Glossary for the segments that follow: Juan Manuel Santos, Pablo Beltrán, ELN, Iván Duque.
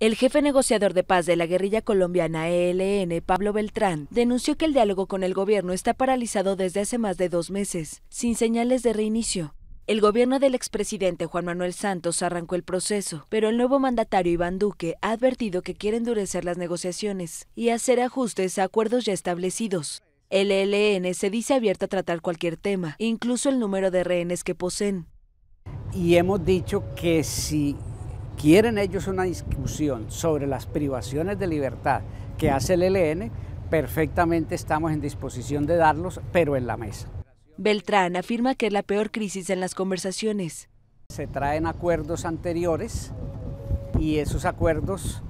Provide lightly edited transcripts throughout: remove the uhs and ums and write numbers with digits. El jefe negociador de paz de la guerrilla colombiana ELN, Pablo Beltrán, denunció que el diálogo con el gobierno está paralizado desde hace más de 2 meses, sin señales de reinicio. El gobierno del expresidente Juan Manuel Santos arrancó el proceso, pero el nuevo mandatario Iván Duque ha advertido que quiere endurecer las negociaciones y hacer ajustes a acuerdos ya establecidos. El ELN se dice abierto a tratar cualquier tema, incluso el número de rehenes que poseen. Y hemos dicho que si quieren ellos una discusión sobre las privaciones de libertad que hace el ELN, perfectamente estamos en disposición de darlos, pero en la mesa. Beltrán afirma que es la peor crisis en las conversaciones. Se traen acuerdos anteriores y esos acuerdos,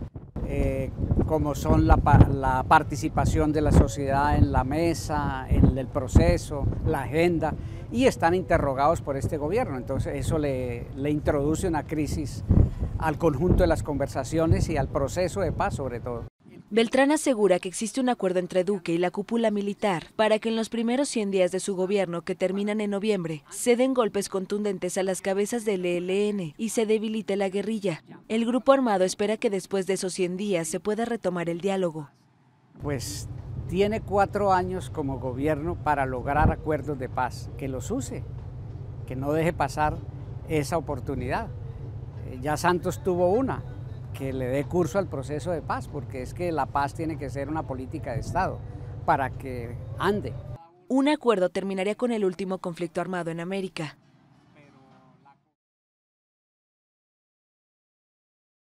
como son la participación de la sociedad en la mesa, en el proceso, la agenda, y están interrogados por este gobierno. Entonces eso le introduce una crisis al conjunto de las conversaciones y al proceso de paz sobre todo. Beltrán asegura que existe un acuerdo entre Duque y la cúpula militar para que en los primeros 100 días de su gobierno, que terminan en noviembre, se den golpes contundentes a las cabezas del ELN y se debilite la guerrilla. El grupo armado espera que después de esos 100 días se pueda retomar el diálogo. Pues tiene 4 años como gobierno para lograr acuerdos de paz, que los use, que no deje pasar esa oportunidad. Ya Santos tuvo una, que le dé curso al proceso de paz, porque es que la paz tiene que ser una política de Estado para que ande. Un acuerdo terminaría con el último conflicto armado en América.